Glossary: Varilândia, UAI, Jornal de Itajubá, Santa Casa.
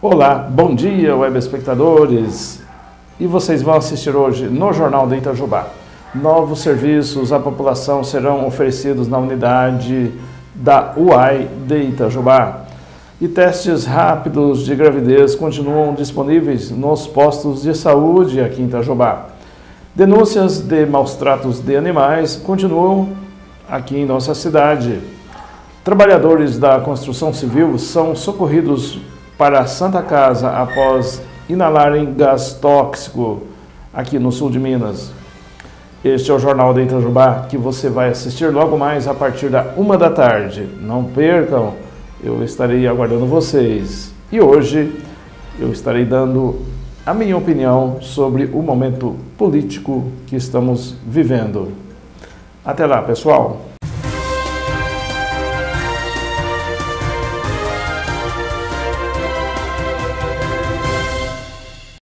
Olá, bom dia web espectadores, e vocês vão assistir hoje no Jornal de Itajubá. Novos serviços à população serão oferecidos na unidade da UAI de Itajubá. E testes rápidos de gravidez continuam disponíveis nos postos de saúde aqui em Itajubá. Denúncias de maus tratos de animais continuam aqui em nossa cidade. Trabalhadores da construção civil são socorridos para a Santa Casa após inalarem gás tóxico aqui no sul de Minas. Este é o Jornal de Itajubá, que você vai assistir logo mais a partir da 1 da tarde. Não percam, eu estarei aguardando vocês. E hoje eu estarei dando a minha opinião sobre o momento político que estamos vivendo. Até lá, pessoal!